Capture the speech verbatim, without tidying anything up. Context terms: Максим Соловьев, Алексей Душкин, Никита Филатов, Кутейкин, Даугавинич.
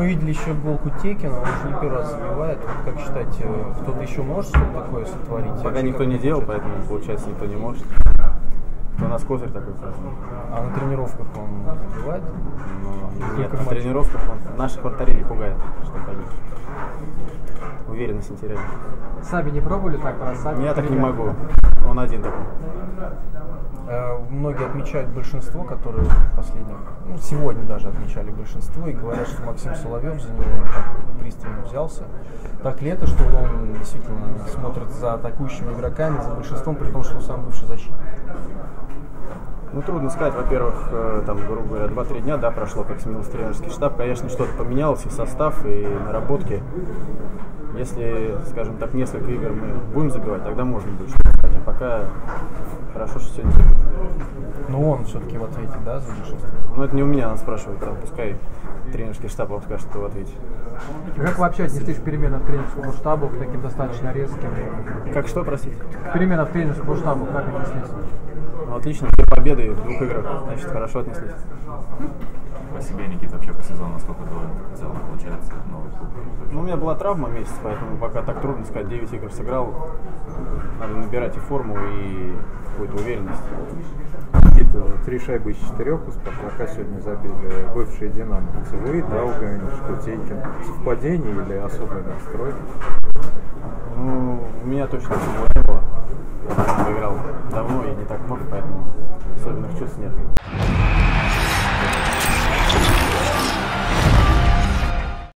мы видели еще гол Кутейкина, он уже не первый раз забивает. Вот как считать, кто-то еще может что-то такое сотворить? Пока вообще никто не делал, поэтому, получается, никто не может. У нас козырь такой красный. А на тренировках он забивает? Но... Нет, на тренировках он наших вратарей не пугает, что ходит. Уверенность не теряет. Сами не пробовали так? Сами Я так не могу. Он один такой. Многие отмечают большинство, которые последних, ну, сегодня даже отмечали большинство, и говорят, что Максим Соловьев за него так пристально взялся. Так ли это, что он действительно смотрит за атакующими игроками, за большинством, при том, что сам бывший защитник? Ну, трудно сказать. Во-первых, там, грубо говоря, два-три дня, да, прошло, как сменился тренерский штаб. Конечно, что-то поменялось, и состав, и наработки. Если, скажем так, несколько игр мы будем забивать, тогда можно будет что-то сказать. А пока хорошо, что сегодня забивает. Ну, он все-таки в ответе, да, за большинство? Ну, это не у меня, надо спрашивать. Там, пускай тренерский штаб вам скажет, кто в ответе. Как вообще отнеслись к переменам в тренерскому штабу, к таким достаточно резким? Как что, простите? К переменам в тренерскому штабу, как отнеслись? Ну, отлично. Победы в двух играх, значит, хорошо отнеслись. По себе, Никита, вообще по сезону, насколько доволен в целом, получается, новый клуб? Ну, у меня была травма месяц, поэтому пока так трудно сказать. девять игр сыграл, надо набирать и форму, и какую-то уверенность. Никита, три шайбы из четырех из пока сегодня забили бывшие «Динамо». Целуи, Даугавинич, Кутейкин. Совпадение или особый настрой? Ну, у меня точно ничего не было. Я играл давно и не так много, поэтому особенных чувств нет.